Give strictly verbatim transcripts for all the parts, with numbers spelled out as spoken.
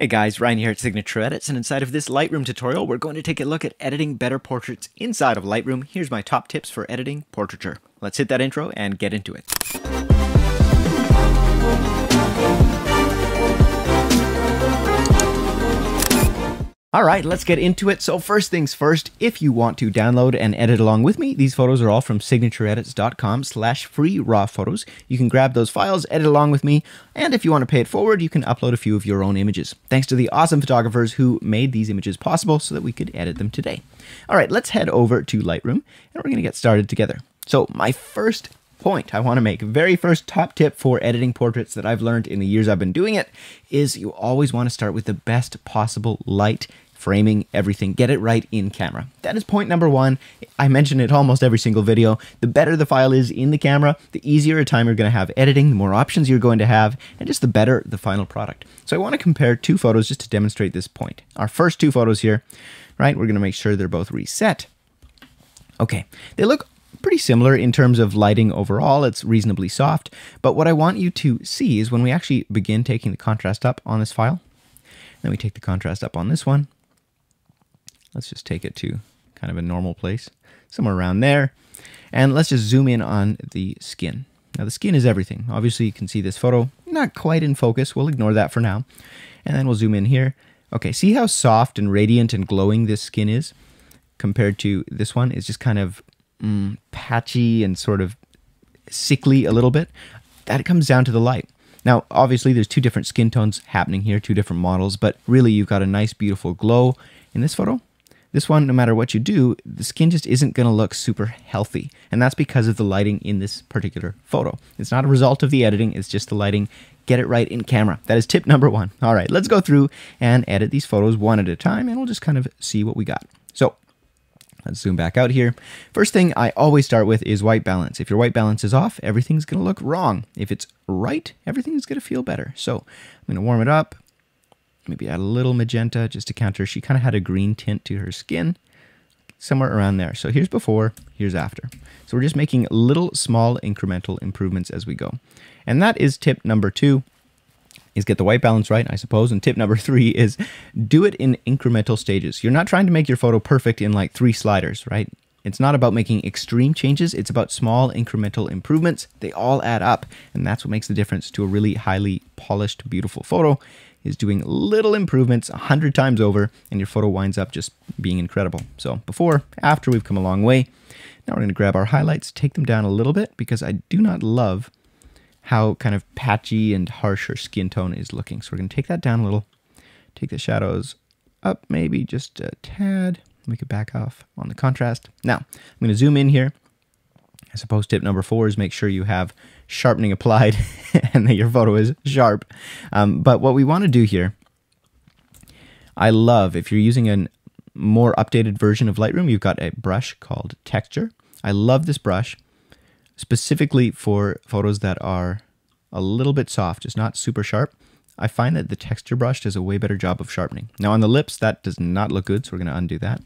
Hey guys, Ryan here at Signature Edits, and inside of this Lightroom tutorial, we're going to take a look at editing better portraits inside of Lightroom. Here's my top tips for editing portraiture. Let's hit that intro and get into it. All right, let's get into it. So first things first, if you want to download and edit along with me, these photos are all from signatureedits.com slash free raw photos. You can grab those files, edit along with me, and if you want to pay it forward, you can upload a few of your own images. Thanks to the awesome photographers who made these images possible so that we could edit them today. All right, let's head over to Lightroom, and we're going to get started together. So my first point I want to make, very first top tip for editing portraits that I've learned in the years I've been doing it, is you always want to start with the best possible light, framing, everything. Get it right in camera. That is point number one. I mention it almost every single video. The better the file is in the camera, the easier a time you're going to have editing, the more options you're going to have, and just the better the final product. So I want to compare two photos just to demonstrate this point. Our first two photos here, right? We're going to make sure they're both reset. Okay, they look pretty similar in terms of lighting overall. It's reasonably soft, but what I want you to see is when we actually begin taking the contrast up on this file, then we take the contrast up on this one. Let's just take it to kind of a normal place, somewhere around there, and let's just zoom in on the skin. Now the skin is everything. Obviously you can see this photo, not quite in focus. We'll ignore that for now, and then we'll zoom in here. Okay, see how soft and radiant and glowing this skin is compared to this one? It's just kind of Mm, patchy and sort of sickly a little bit. That comes down to the light. Now obviously there's two different skin tones happening here, two different models, but really you've got a nice beautiful glow in this photo. This one, no matter what you do, the skin just isn't going to look super healthy, and that's because of the lighting in this particular photo. It's not a result of the editing, it's just the lighting. Get it right in camera. That is tip number one. All right, let's go through and edit these photos one at a time, and we'll just kind of see what we got. So let's zoom back out here. First thing I always start with is white balance. If your white balance is off, everything's going to look wrong. If it's right, everything's going to feel better. So I'm going to warm it up, maybe add a little magenta just to counter. She kind of had a green tint to her skin, somewhere around there. So here's before, here's after. So we're just making little small incremental improvements as we go. And that is tip number two, is get the white balance right, I suppose. And tip number three is do it in incremental stages. You're not trying to make your photo perfect in like three sliders, right? It's not about making extreme changes. It's about small incremental improvements. They all add up, and that's what makes the difference to a really highly polished, beautiful photo, is doing little improvements a hundred times over, and your photo winds up just being incredible. So before, after, we've come a long way. Now we're gonna grab our highlights, take them down a little bit, because I do not love how kind of patchy and harsh her skin tone is looking. So we're going to take that down a little, take the shadows up maybe just a tad. We could back off on the contrast. Now I'm going to zoom in here. I suppose tip number four is make sure you have sharpening applied and that your photo is sharp. Um, but what we want to do here, I love, if you're using a more updated version of Lightroom, you've got a brush called Texture. I love this brush, specifically for photos that are a little bit soft, just not super sharp. I find that the texture brush does a way better job of sharpening. Now on the lips, that does not look good, so we're going to undo that.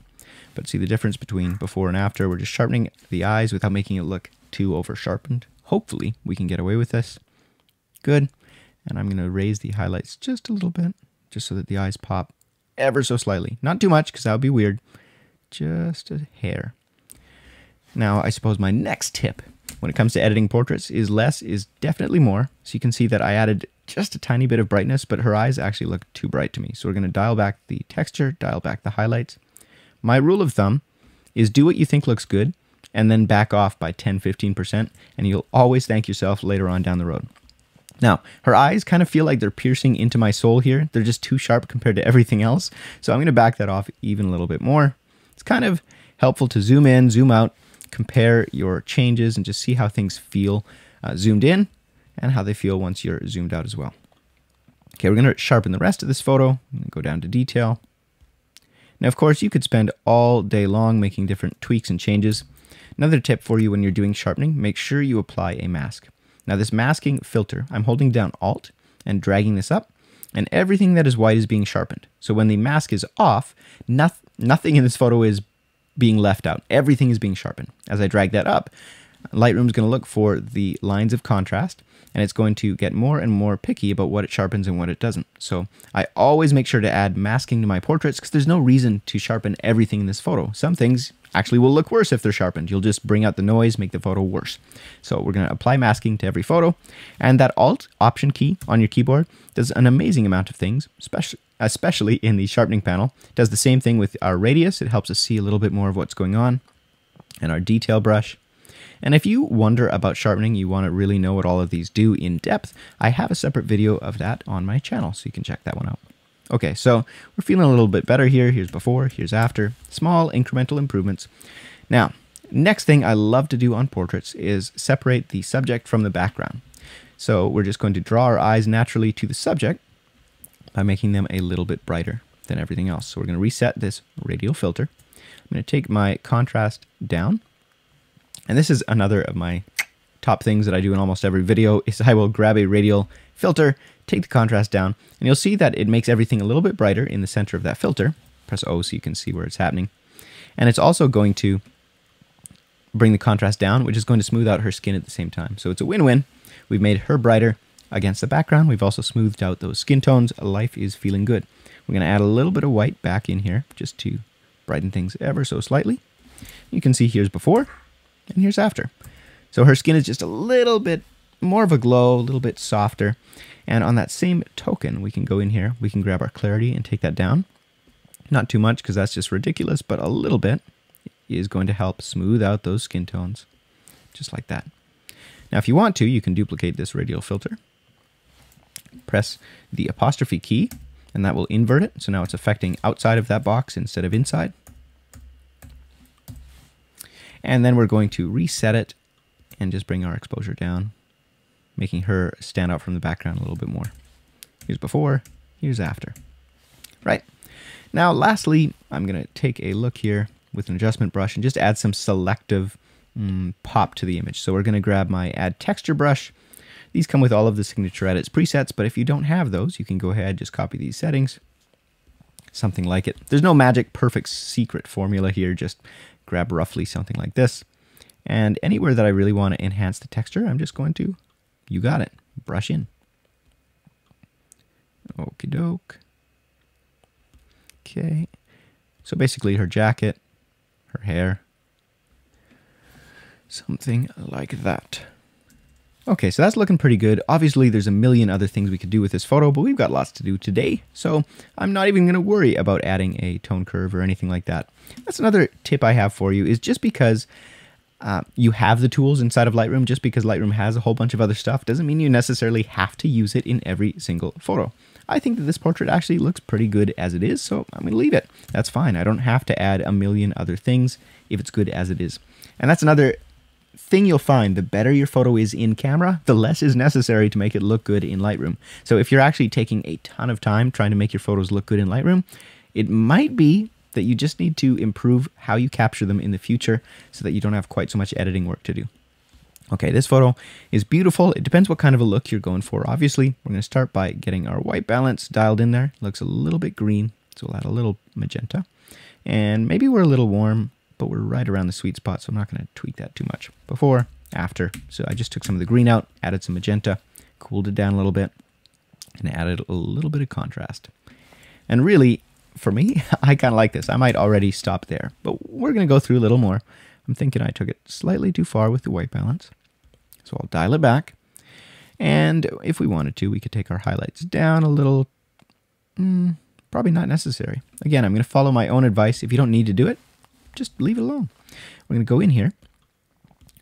But see the difference between before and after. We're just sharpening the eyes without making it look too over-sharpened. Hopefully we can get away with this. Good. And I'm going to raise the highlights just a little bit, just so that the eyes pop ever so slightly. Not too much, because that would be weird. Just a hair. Now I suppose my next tip when it comes to editing portraits is less is definitely more. So you can see that I added just a tiny bit of brightness, but her eyes actually look too bright to me. So we're going to dial back the texture, dial back the highlights. My rule of thumb is do what you think looks good and then back off by ten, fifteen percent, and you'll always thank yourself later on down the road. Now, her eyes kind of feel like they're piercing into my soul here. They're just too sharp compared to everything else. So I'm going to back that off even a little bit more. It's kind of helpful to zoom in, zoom out, compare your changes and just see how things feel uh, zoomed in and how they feel once you're zoomed out as well. Okay, we're going to sharpen the rest of this photo and go down to detail. Now, of course, you could spend all day long making different tweaks and changes. Another tip for you when you're doing sharpening, make sure you apply a mask. Now, this masking filter, I'm holding down Alt and dragging this up, and everything that is white is being sharpened. So when the mask is off, no- nothing in this photo is being left out. Everything is being sharpened. As I drag that up, Lightroom's going to look for the lines of contrast and it's going to get more and more picky about what it sharpens and what it doesn't. So I always make sure to add masking to my portraits because there's no reason to sharpen everything in this photo. Some things actually will look worse if they're sharpened. You'll just bring out the noise, make the photo worse. So we're going to apply masking to every photo, and that Alt Option key on your keyboard does an amazing amount of things, especially especially in the sharpening panel. It does the same thing with our radius. It helps us see a little bit more of what's going on, and our detail brush. And if you wonder about sharpening, you want to really know what all of these do in depth, I have a separate video of that on my channel, so you can check that one out. Okay, so we're feeling a little bit better here. Here's before, here's after. Small incremental improvements. Now, next thing I love to do on portraits is separate the subject from the background. So we're just going to draw our eyes naturally to the subject by making them a little bit brighter than everything else. So we're going to reset this radial filter. I'm going to take my contrast down. And this is another of my top things that I do in almost every video is I will grab a radial filter, take the contrast down, and you'll see that it makes everything a little bit brighter in the center of that filter. Press O so you can see where it's happening. And it's also going to bring the contrast down, which is going to smooth out her skin at the same time. So it's a win-win. We've made her brighter against the background. We've also smoothed out those skin tones. Life is feeling good. We're going to add a little bit of white back in here just to brighten things ever so slightly. You can see here's before and here's after. So her skin is just a little bit more of a glow, a little bit softer. And on that same token, we can go in here, we can grab our clarity and take that down. Not too much because that's just ridiculous, but a little bit is going to help smooth out those skin tones, just like that. Now, if you want to, you can duplicate this radial filter. Press the apostrophe key, and that will invert it. So now it's affecting outside of that box instead of inside. And then we're going to reset it and just bring our exposure down, making her stand out from the background a little bit more. Here's before, here's after. Right. Now, lastly, I'm going to take a look here with an adjustment brush and just add some selective mm, pop to the image. So we're going to grab my Add Texture brush. These come with all of the Signature Edits presets, but if you don't have those, you can go ahead, just copy these settings, something like it. There's no magic, perfect, secret formula here. Just grab roughly something like this. And anywhere that I really want to enhance the texture, I'm just going to, you got it, brush in. Okie doke. Okay. So basically her jacket, her hair, something like that. Okay, so that's looking pretty good. Obviously, there's a million other things we could do with this photo, but we've got lots to do today, so I'm not even going to worry about adding a tone curve or anything like that. That's another tip I have for you, is just because uh, you have the tools inside of Lightroom, just because Lightroom has a whole bunch of other stuff, doesn't mean you necessarily have to use it in every single photo. I think that this portrait actually looks pretty good as it is, so I'm going to leave it. That's fine. I don't have to add a million other things if it's good as it is. And that's another thing you'll find, the better your photo is in camera, the less is necessary to make it look good in Lightroom. So if you're actually taking a ton of time trying to make your photos look good in Lightroom, it might be that you just need to improve how you capture them in the future so that you don't have quite so much editing work to do. Okay, this photo is beautiful. It depends what kind of a look you're going for. Obviously, we're going to start by getting our white balance dialed in there. It looks a little bit green, so we'll add a little magenta. And maybe we're a little warm, but we're right around the sweet spot, so I'm not going to tweak that too much. Before, after. So I just took some of the green out, added some magenta, cooled it down a little bit, and added a little bit of contrast. And really, for me, I kind of like this. I might already stop there, but we're going to go through a little more. I'm thinking I took it slightly too far with the white balance, so I'll dial it back. And if we wanted to, we could take our highlights down a little. Mm, probably not necessary. Again, I'm going to follow my own advice. If you don't need to do it, just leave it alone. We're going to go in here,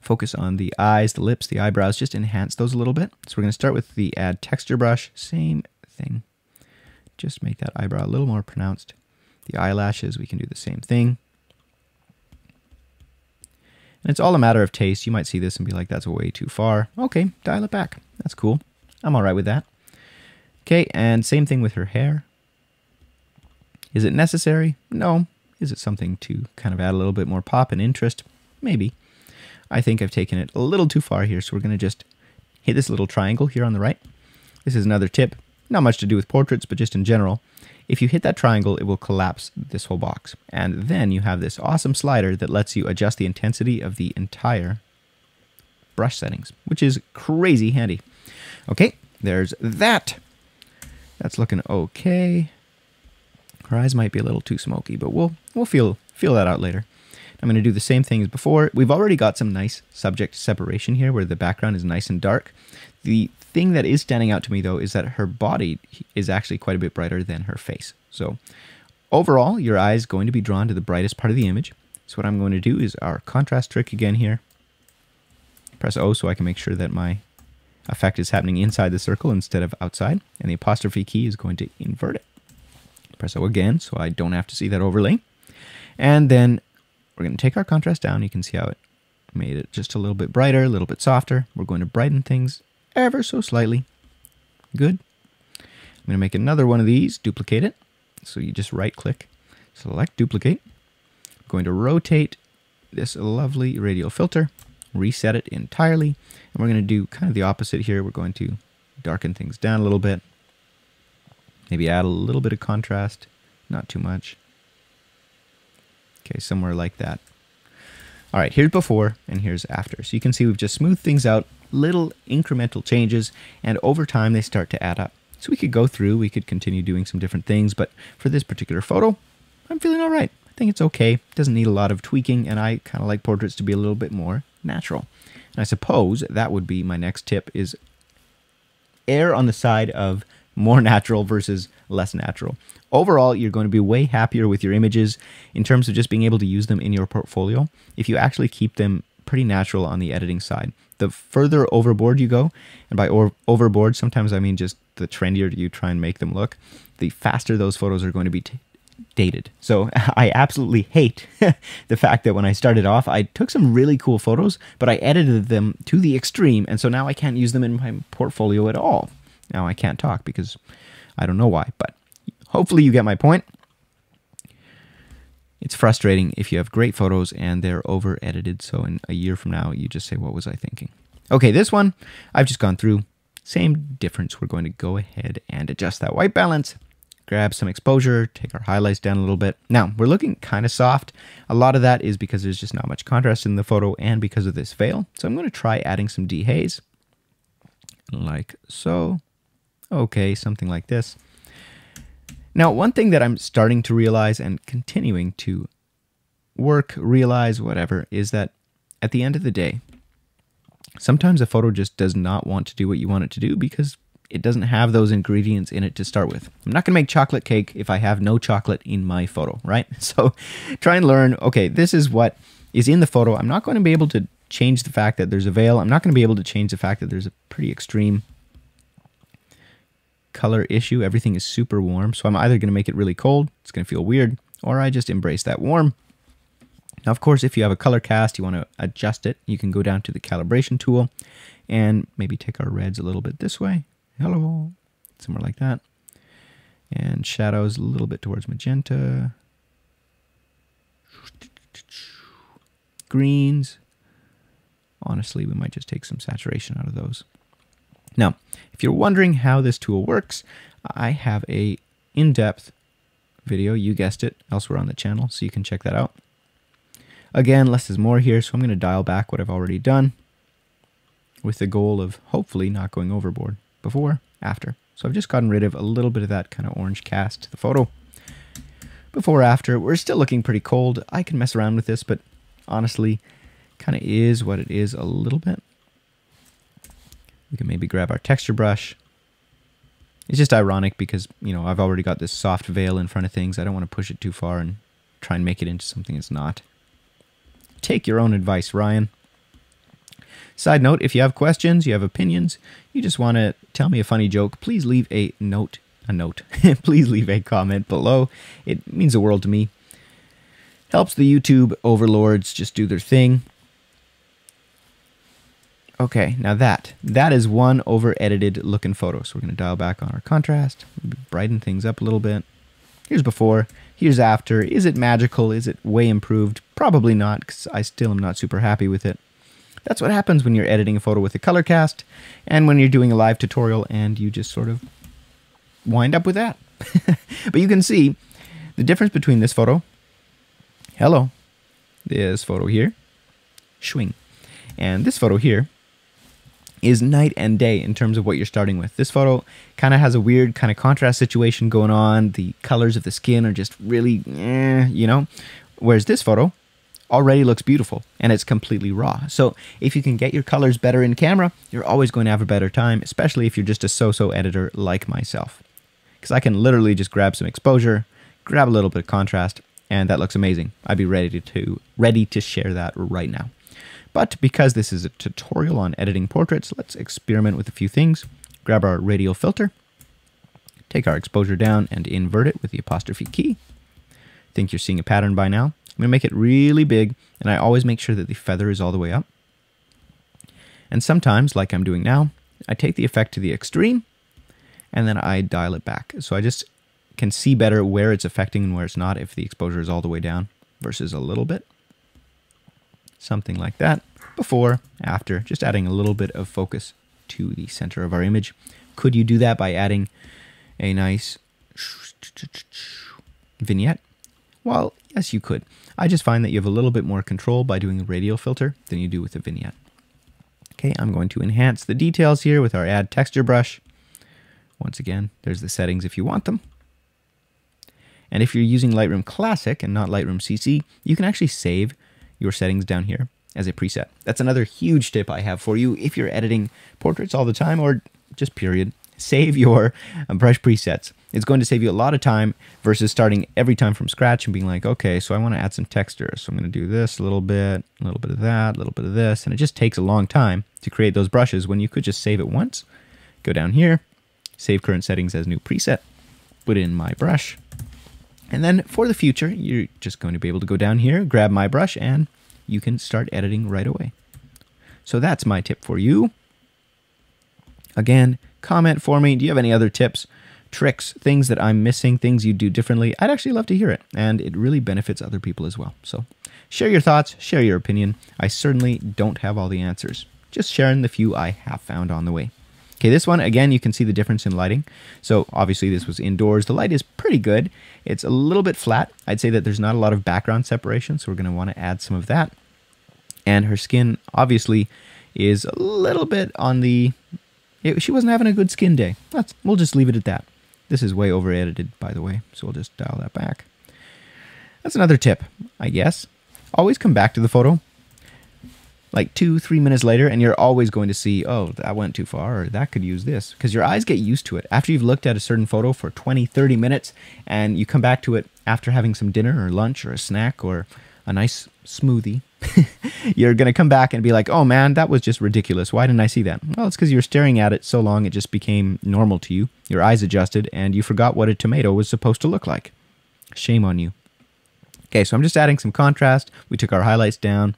focus on the eyes, the lips, the eyebrows, just enhance those a little bit. So we're going to start with the Add Texture brush, same thing. Just make that eyebrow a little more pronounced. The eyelashes, we can do the same thing. And it's all a matter of taste. You might see this and be like, that's way too far. Okay, dial it back. That's cool. I'm all right with that. Okay, and same thing with her hair. Is it necessary? No. Is it something to kind of add a little bit more pop and interest? Maybe. I think I've taken it a little too far here, so we're going to just hit this little triangle here on the right. This is another tip. Not much to do with portraits, but just in general. If you hit that triangle, it will collapse this whole box. And then you have this awesome slider that lets you adjust the intensity of the entire brush settings, which is crazy handy. Okay, there's that. That's looking okay. Her eyes might be a little too smoky, but we'll we'll feel feel that out later. I'm going to do the same thing as before. We've already got some nice subject separation here where the background is nice and dark. The thing that is standing out to me, though, is that her body is actually quite a bit brighter than her face. So overall, your eye is going to be drawn to the brightest part of the image. So what I'm going to do is our contrast trick again here. Press O so I can make sure that my effect is happening inside the circle instead of outside. And the apostrophe key is going to invert it. Press O again so I don't have to see that overlay. And then we're going to take our contrast down. You can see how it made it just a little bit brighter, a little bit softer. We're going to brighten things ever so slightly. Good. I'm going to make another one of these, duplicate it. So you just right click, select duplicate. I'm going to rotate this lovely radial filter, reset it entirely. And we're going to do kind of the opposite here. We're going to darken things down a little bit. Maybe add a little bit of contrast, not too much. Okay, somewhere like that. All right, here's before and here's after. So you can see we've just smoothed things out, little incremental changes, and over time they start to add up. So we could go through, we could continue doing some different things, but for this particular photo, I'm feeling all right. I think it's okay. It doesn't need a lot of tweaking, and I kind of like portraits to be a little bit more natural. And I suppose that would be my next tip, is err on the side of more natural versus less natural. Overall, you're going to be way happier with your images in terms of just being able to use them in your portfolio if you actually keep them pretty natural on the editing side. The further overboard you go, and by or overboard, sometimes I mean just the trendier you try and make them look, the faster those photos are going to be t dated. So I absolutely hate the fact that when I started off, I took some really cool photos, but I edited them to the extreme, and so now I can't use them in my portfolio at all. Now I can't talk because I don't know why, but hopefully you get my point. It's frustrating if you have great photos and they're over edited. So in a year from now, you just say, what was I thinking? Okay, this one, I've just gone through. Same difference. We're going to go ahead and adjust that white balance, grab some exposure, take our highlights down a little bit. Now, we're looking kind of soft. A lot of that is because there's just not much contrast in the photo and because of this veil. So I'm going to try adding some dehaze, like so. Okay, something like this. Now, one thing that I'm starting to realize and continuing to work, realize, whatever, is that at the end of the day, sometimes a photo just does not want to do what you want it to do because it doesn't have those ingredients in it to start with. I'm not going to make chocolate cake if I have no chocolate in my photo, right? So try and learn, okay, this is what is in the photo. I'm not going to be able to change the fact that there's a veil. I'm not going to be able to change the fact that there's a pretty extreme color issue. Everything is super warm, so I'm either going to make it really cold, it's going to feel weird, or I just embrace that warm. Now, of course, if you have a color cast, you want to adjust it, you can go down to the calibration tool and maybe take our reds a little bit this way. Hello. Somewhere like that. And shadows a little bit towards magenta. Greens. Honestly, we might just take some saturation out of those. Now, if you're wondering how this tool works, I have a in-depth video, you guessed it, elsewhere on the channel, so you can check that out. Again, less is more here, so I'm going to dial back what I've already done with the goal of hopefully not going overboard before, after. So I've just gotten rid of a little bit of that kind of orange cast to the photo. Before, after, we're still looking pretty cold. I can mess around with this, but honestly, kind of is what it is a little bit. We can maybe grab our texture brush. It's just ironic because, you know, I've already got this soft veil in front of things. I don't want to push it too far and try and make it into something it's not. Take your own advice, Ryan. Side note, if you have questions, you have opinions, you just want to tell me a funny joke, please leave a note, a note, please leave a comment below. It means the world to me. Helps the YouTube overlords just do their thing. Okay, now that, that is one over-edited looking photo. So we're going to dial back on our contrast, brighten things up a little bit. Here's before, here's after. Is it magical? Is it way improved? Probably not, because I still am not super happy with it. That's what happens when you're editing a photo with a color cast and when you're doing a live tutorial and you just sort of wind up with that. But you can see the difference between this photo, hello, this photo here, swing, and this photo here. is night and day in terms of what you're starting with. This photo kind of has a weird kind of contrast situation going on. The colors of the skin are just really, eh, you know, whereas this photo already looks beautiful and it's completely raw. So if you can get your colors better in camera, you're always going to have a better time, especially if you're just a so-so editor like myself. Because I can literally just grab some exposure, grab a little bit of contrast, and that looks amazing. I'd be ready to, ready to share that right now. But because this is a tutorial on editing portraits, let's experiment with a few things. Grab our radial filter, take our exposure down and invert it with the apostrophe key. Think you're seeing a pattern by now. I'm gonna make it really big, and I always make sure that the feather is all the way up. And sometimes, like I'm doing now, I take the effect to the extreme and then I dial it back. So I just can see better where it's affecting and where it's not if the exposure is all the way down versus a little bit. Something like that, before, after, just adding a little bit of focus to the center of our image. Could you do that by adding a nice vignette? Well, yes, you could. I just find that you have a little bit more control by doing a radial filter than you do with a vignette. Okay, I'm going to enhance the details here with our Add Texture brush. Once again, there's the settings if you want them. And if you're using Lightroom Classic and not Lightroom C C, you can actually save your settings down here as a preset. That's another huge tip I have for you if you're editing portraits all the time or just period. Save your brush presets. It's going to save you a lot of time versus starting every time from scratch and being like, okay, so I want to add some texture. So I'm going to do this a little bit, a little bit of that, a little bit of this. And it just takes a long time to create those brushes when you could just save it once. Go down here, save current settings as new preset, put in my brush. And then for the future, you're just going to be able to go down here, grab my brush, and you can start editing right away. So that's my tip for you. Again, comment for me. Do you have any other tips, tricks, things that I'm missing, things you do differently? I'd actually love to hear it, and it really benefits other people as well. So share your thoughts, share your opinion. I certainly don't have all the answers. Just sharing the few I have found on the way. Okay, this one, again, you can see the difference in lighting. So obviously this was indoors. The light is pretty good. It's a little bit flat. I'd say that there's not a lot of background separation, so we're gonna wanna add some of that. And her skin obviously is a little bit on the, it, she wasn't having a good skin day. That's, we'll just leave it at that. This is way over edited, by the way, so we'll just dial that back. That's another tip, I guess. Always come back to the photo like two, three minutes later, and you're always going to see, oh, that went too far, or that could use this, because your eyes get used to it. After you've looked at a certain photo for twenty, thirty minutes, and you come back to it after having some dinner or lunch or a snack or a nice smoothie, you're gonna come back and be like, oh man, that was just ridiculous. Why didn't I see that? Well, it's because you were staring at it so long, it just became normal to you. Your eyes adjusted, and you forgot what a tomato was supposed to look like. Shame on you. Okay, so I'm just adding some contrast. We took our highlights down.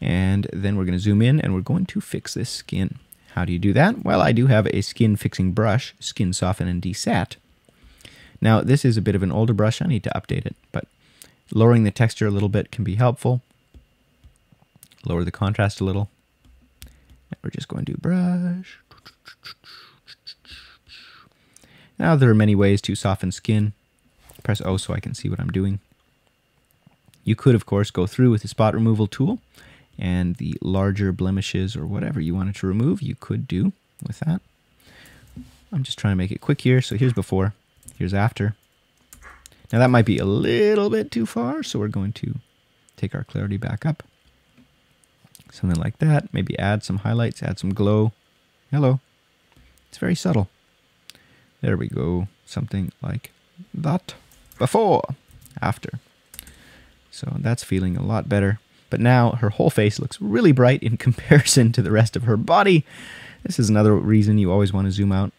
And then we're going to zoom in and we're going to fix this skin. How do you do that? Well, I do have a skin fixing brush, Skin Soften and Desat. Now, this is a bit of an older brush. I need to update it, but lowering the texture a little bit can be helpful. Lower the contrast a little. And we're just going to brush. Now, there are many ways to soften skin. Press O so I can see what I'm doing. You could, of course, go through with the spot removal tool. And the larger blemishes or whatever you wanted to remove, you could do with that. I'm just trying to make it quick here. So here's before, here's after. Now that might be a little bit too far, so we're going to take our clarity back up. Something like that. Maybe add some highlights, add some glow. Hello. It's very subtle. There we go. Something like that. Before, after. So that's feeling a lot better. But now her whole face looks really bright in comparison to the rest of her body. This is another reason you always want to zoom out.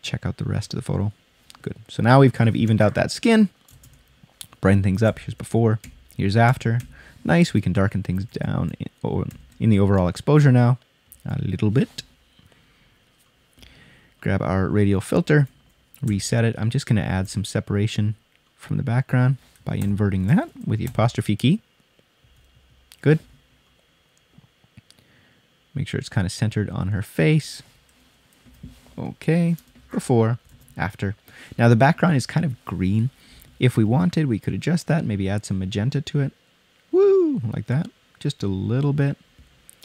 Check out the rest of the photo. Good. So now we've kind of evened out that skin. Brighten things up. Here's before. Here's after. Nice. We can darken things down in the overall exposure now. A little bit. Grab our radial filter. Reset it. I'm just going to add some separation from the background by inverting that with the apostrophe key. Good. Make sure it's kind of centered on her face. Okay. Before, after. Now the background is kind of green. If we wanted, we could adjust that. Maybe add some magenta to it. Woo! Like that. Just a little bit.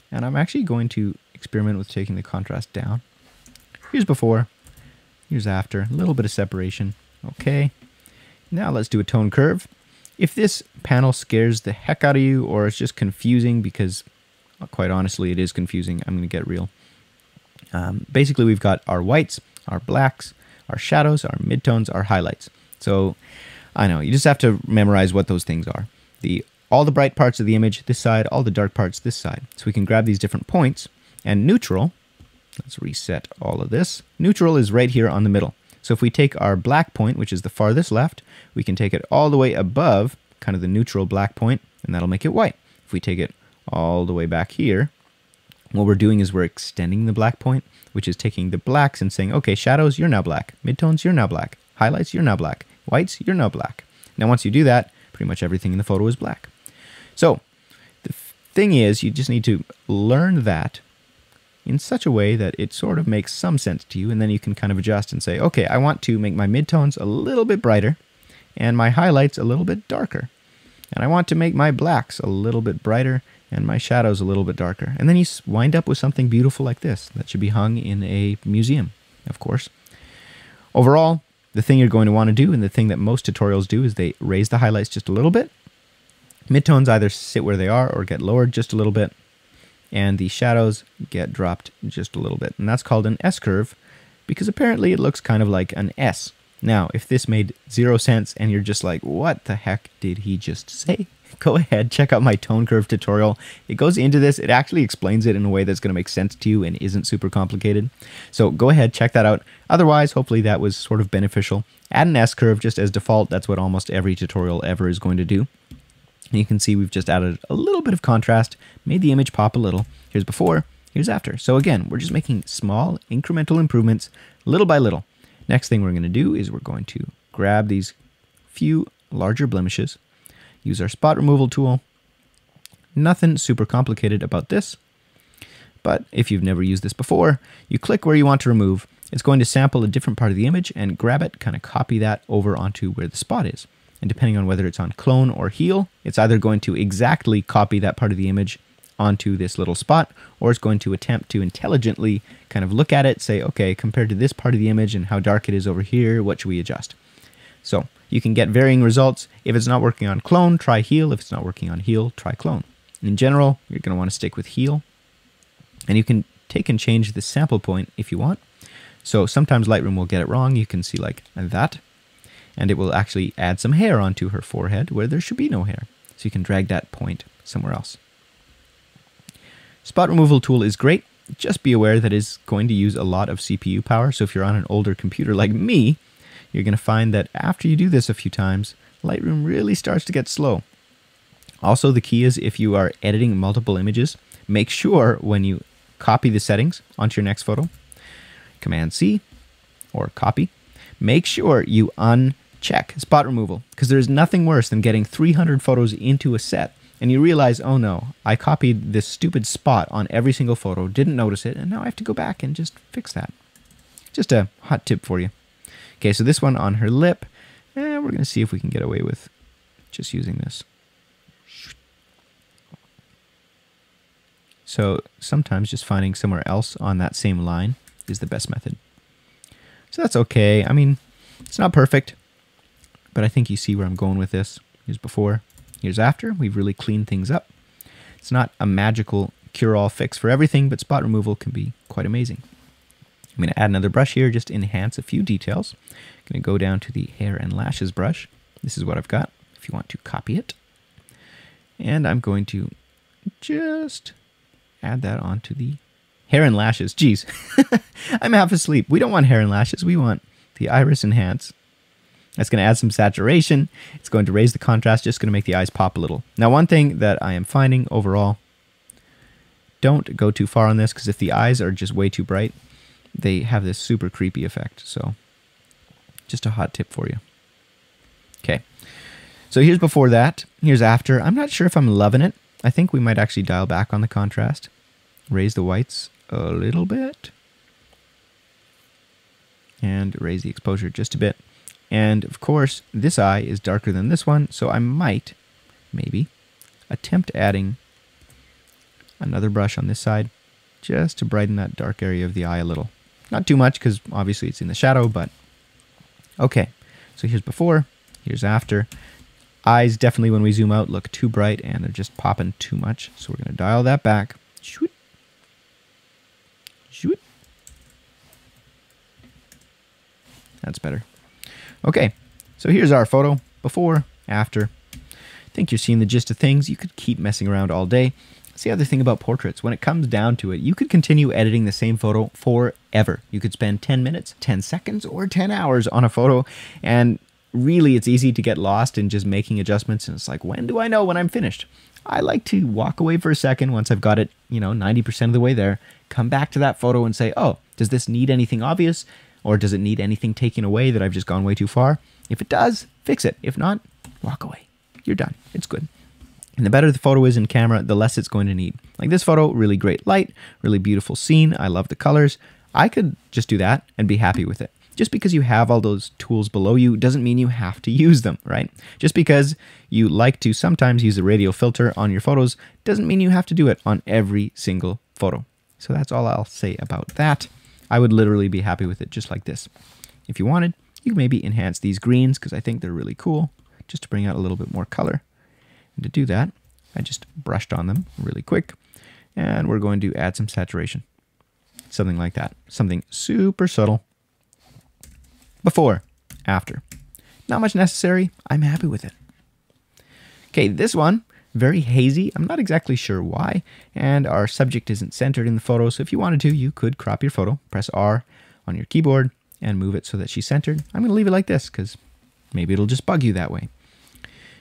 And I'm actually going to experiment with taking the contrast down. Here's before, here's after, a little bit of separation. Okay, now let's do a tone curve. If this panel scares the heck out of you or it's just confusing, because quite honestly it is confusing, I'm going to get real. Um, basically we've got our whites, our blacks, our shadows, our midtones, our highlights. So I know, you just have to memorize what those things are. The all the bright parts of the image this side, all the dark parts this side. So we can grab these different points, and neutral, let's reset all of this. Neutral is right here on the middle. So if we take our black point, which is the farthest left, we can take it all the way above kind of the neutral black point, and that'll make it white. If we take it all the way back here, what we're doing is we're extending the black point, which is taking the blacks and saying, okay, shadows, you're now black. Midtones, you're now black. Highlights, you're now black. Whites, you're now black. Now, once you do that, pretty much everything in the photo is black. So the thing is, you just need to learn that in such a way that it sort of makes some sense to you, and then you can kind of adjust and say, okay, I want to make my midtones a little bit brighter and my highlights a little bit darker. And I want to make my blacks a little bit brighter and my shadows a little bit darker. And then you wind up with something beautiful like this that should be hung in a museum, of course. Overall, the thing you're going to want to do, and the thing that most tutorials do, is they raise the highlights just a little bit. Midtones either sit where they are or get lowered just a little bit. And the shadows get dropped just a little bit. And that's called an S-curve, because apparently it looks kind of like an S. Now, if this made zero sense and you're just like, what the heck did he just say? Go ahead, check out my tone curve tutorial. It goes into this, it actually explains it in a way that's going to make sense to you and isn't super complicated. So go ahead, check that out. Otherwise, hopefully that was sort of beneficial. Add an S-curve just as default. That's what almost every tutorial ever is going to do. And you can see we've just added a little bit of contrast, made the image pop a little. Here's before, here's after. So again, we're just making small incremental improvements, little by little. Next thing we're going to do is we're going to grab these few larger blemishes, use our spot removal tool. Nothing super complicated about this, but if you've never used this before, you click where you want to remove. It's going to sample a different part of the image and grab it, kind of copy that over onto where the spot is. And depending on whether it's on clone or heal, it's either going to exactly copy that part of the image onto this little spot, or it's going to attempt to intelligently kind of look at it, say, okay, compared to this part of the image and how dark it is over here, what should we adjust? So you can get varying results. If it's not working on clone, try heal. If it's not working on heal, try clone. In general, you're going to want to stick with heal. And you can take and change the sample point if you want. So sometimes Lightroom will get it wrong. You can see like that, and it will actually add some hair onto her forehead where there should be no hair. So you can drag that point somewhere else. Spot removal tool is great. Just be aware that it's going to use a lot of C P U power. So if you're on an older computer like me, you're going to find that after you do this a few times, Lightroom really starts to get slow. Also, the key is if you are editing multiple images, make sure when you copy the settings onto your next photo, Command C or copy, make sure you uncheck spot removal, because there's nothing worse than getting three hundred photos into a set and you realize, oh no, I copied this stupid spot on every single photo, didn't notice it, and now I have to go back and just fix that. Just a hot tip for you. Okay, so this one on her lip, eh, we're going to see if we can get away with just using this. So sometimes just finding somewhere else on that same line is the best method. So that's okay. I mean, it's not perfect, but I think you see where I'm going with this. Here's before, here's after. We've really cleaned things up. It's not a magical cure-all fix for everything, but spot removal can be quite amazing. I'm going to add another brush here just to enhance a few details. I'm going to go down to the hair and lashes brush. This is what I've got if you want to copy it. And I'm going to just add that onto the hair and lashes. Geez, I'm half asleep. We don't want hair and lashes. We want the iris enhance. That's going to add some saturation. It's going to raise the contrast, just going to make the eyes pop a little. Now, one thing that I am finding overall, don't go too far on this, because if the eyes are just way too bright, they have this super creepy effect. So just a hot tip for you. Okay. So here's before that. Here's after. I'm not sure if I'm loving it. I think we might actually dial back on the contrast. Raise the whites a little bit. And raise the exposure just a bit. And of course, this eye is darker than this one. So I might, maybe, attempt adding another brush on this side. just to brighten that dark area of the eye a little. Not too much, because obviously it's in the shadow, but okay. So here's before, here's after. Eyes definitely, when we zoom out, look too bright and they're just popping too much. So we're going to dial that back. Shoot. Shoot. That's better. Okay, so here's our photo, before, after. I think you're seeing the gist of things. You could keep messing around all day. That's the other thing about portraits. When it comes down to it, you could continue editing the same photo forever. You could spend ten minutes, ten seconds, or ten hours on a photo, and really it's easy to get lost in just making adjustments, and it's like, when do I know when I'm finished? I like to walk away for a second once I've got it, you know, ninety percent of the way there, come back to that photo and say, oh, does this need anything obvious? Or does it need anything taken away that I've just gone way too far? If it does, fix it. If not, walk away. You're done. It's good. And the better the photo is in camera, the less it's going to need. Like this photo, really great light, really beautiful scene. I love the colors. I could just do that and be happy with it. Just because you have all those tools below you doesn't mean you have to use them, right? Just because you like to sometimes use the radial filter on your photos doesn't mean you have to do it on every single photo. So that's all I'll say about that. I would literally be happy with it just like this. If you wanted, you could maybe enhance these greens because I think they're really cool, just to bring out a little bit more color. And to do that, I just brushed on them really quick, and we're going to add some saturation. Something like that. Something super subtle. Before, after. Not much necessary. I'm happy with it. Okay, this one, very hazy. I'm not exactly sure why, and our subject isn't centered in the photo, so if you wanted to, you could crop your photo, press R on your keyboard, and move it so that she's centered. I'm going to leave it like this, because maybe it'll just bug you that way.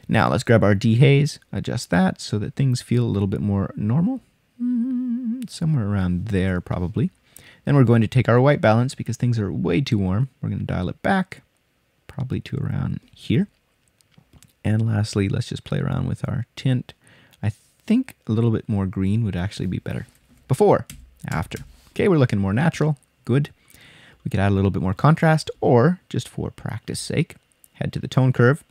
Now let's grab our dehaze, adjust that so that things feel a little bit more normal. Mm, somewhere around there, probably. Then we're going to take our white balance, because things are way too warm. We're going to dial it back, probably to around here. And lastly, let's just play around with our tint. I think a little bit more green would actually be better. Before, after. Okay, we're looking more natural. Good. We could add a little bit more contrast, or just for practice sake, head to the tone curve.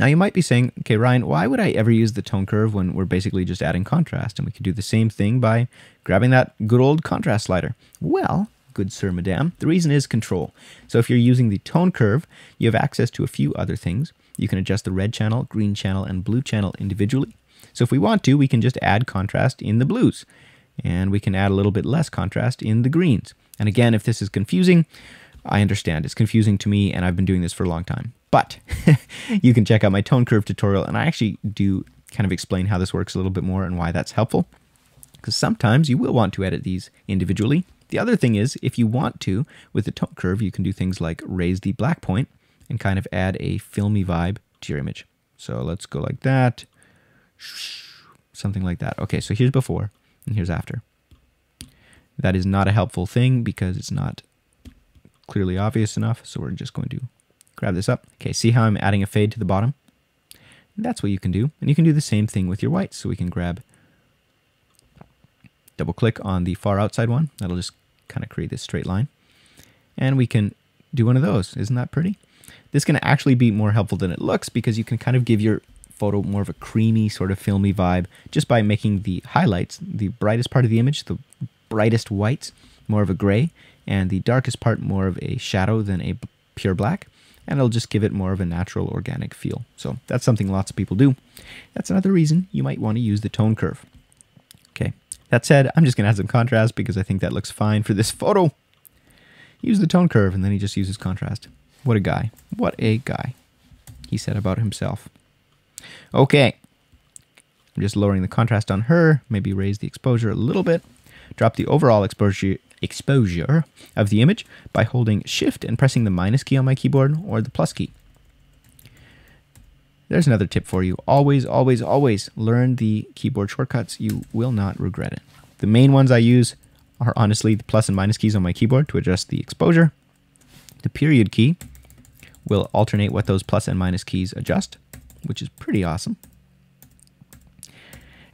Now you might be saying, okay, Ryan, why would I ever use the tone curve when we're basically just adding contrast? And we could do the same thing by grabbing that good old contrast slider. Well, good sir, madam, the reason is control. So if you're using the tone curve, you have access to a few other things. You can adjust the red channel, green channel, and blue channel individually. So if we want to, we can just add contrast in the blues. And we can add a little bit less contrast in the greens. And again, if this is confusing, I understand. It's confusing to me, and I've been doing this for a long time. But you can check out my tone curve tutorial, and I actually do kind of explain how this works a little bit more and why that's helpful. Because sometimes you will want to edit these individually. The other thing is, if you want to, with the tone curve, you can do things like raise the black point and kind of add a filmy vibe to your image. So let's go like that, something like that. Okay, so here's before and here's after. That is not a helpful thing because it's not clearly obvious enough, so we're just going to grab this up. Okay, see how I'm adding a fade to the bottom? That's what you can do, and you can do the same thing with your whites. So we can grab, double click on the far outside one, that'll just kind of create this straight line, and we can do one of those. Isn't that pretty? This can actually be more helpful than it looks because you can kind of give your photo more of a creamy sort of filmy vibe just by making the highlights, the brightest part of the image, the brightest whites, more of a gray, and the darkest part more of a shadow than a pure black, and it'll just give it more of a natural organic feel. So that's something lots of people do. That's another reason you might want to use the tone curve. Okay, that said, I'm just going to add some contrast because I think that looks fine for this photo. Use the tone curve, and then he just uses contrast. What a guy. What a guy, he said about himself. Okay, I'm just lowering the contrast on her, maybe raise the exposure a little bit, drop the overall exposure exposure of the image by holding shift and pressing the minus key on my keyboard or the plus key. There's another tip for you. Always, always, always learn the keyboard shortcuts. You will not regret it. The main ones I use are honestly the plus and minus keys on my keyboard to adjust the exposure. The period key will alternate what those plus and minus keys adjust, which is pretty awesome.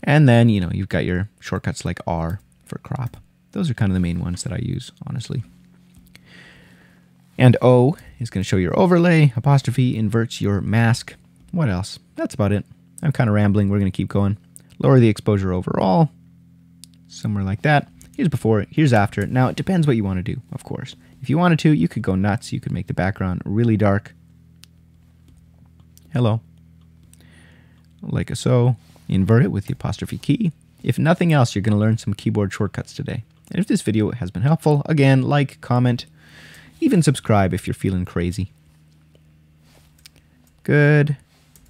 And then, you know, you've got your shortcuts like R for crop. Those are kind of the main ones that I use, honestly. And O is going to show your overlay, apostrophe inverts your mask. What else? That's about it. I'm kind of rambling. We're going to keep going. Lower the exposure overall, somewhere like that. Here's before, here's after. Now, it depends what you want to do, of course. If you wanted to, you could go nuts. You could make the background really dark. Hello. Like so. Invert it with the apostrophe key. If nothing else, you're going to learn some keyboard shortcuts today. And if this video has been helpful, again, like, comment, even subscribe if you're feeling crazy. Good.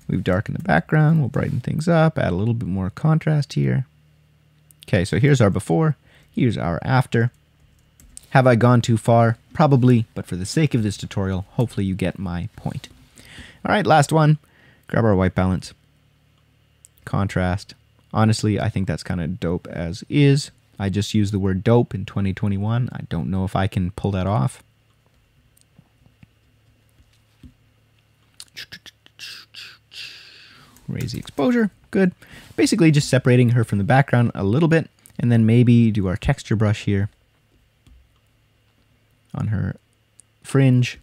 We've darkened the background. We'll brighten things up, add a little bit more contrast here. Okay, so here's our before. Here's our after. Have I gone too far? Probably, but for the sake of this tutorial, hopefully you get my point. All right, last one. Grab our white balance. Contrast. Honestly, I think that's kind of dope as is. I just used the word dope in twenty twenty-one. I don't know if I can pull that off. Raise the exposure. Good. Basically just separating her from the background a little bit, and then maybe do our texture brush here on her fringe,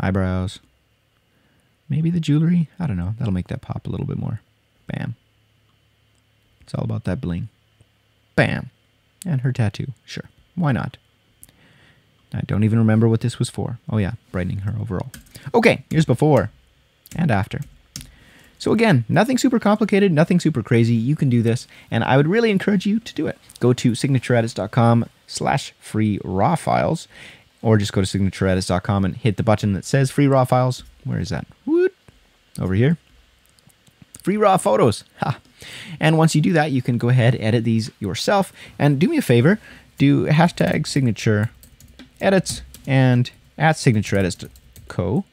eyebrows, maybe the jewelry. I don't know. That'll make that pop a little bit more. Bam. It's all about that bling. Bam. And her tattoo. Sure. Why not? I don't even remember what this was for. Oh yeah, brightening her overall. Okay, here's before and after. So again, nothing super complicated, nothing super crazy. You can do this, and I would really encourage you to do it. Go to signature edits dot com slash free raw files, or just go to signature edits dot com and hit the button that says free raw files. Where is that? Woot. Over here. Free raw photos. Ha. And once you do that, you can go ahead, edit these yourself, and do me a favor, do hashtag signature edits and at signature edits dot co.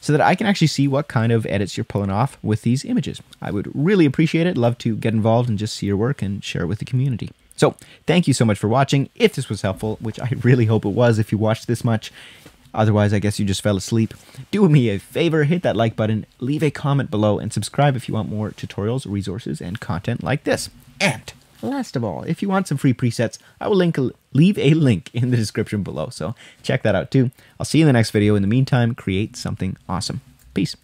so that I can actually see what kind of edits you're pulling off with these images. I would really appreciate it. Love to get involved and just see your work and share it with the community. So thank you so much for watching. If this was helpful, which I really hope it was if you watched this much, otherwise I guess you just fell asleep, do me a favor, hit that like button, leave a comment below, and subscribe if you want more tutorials, resources, and content like this. And last of all, if you want some free presets, I will link a, leave a link in the description below, so check that out too. I'll see you in the next video. In the meantime, create something awesome. Peace.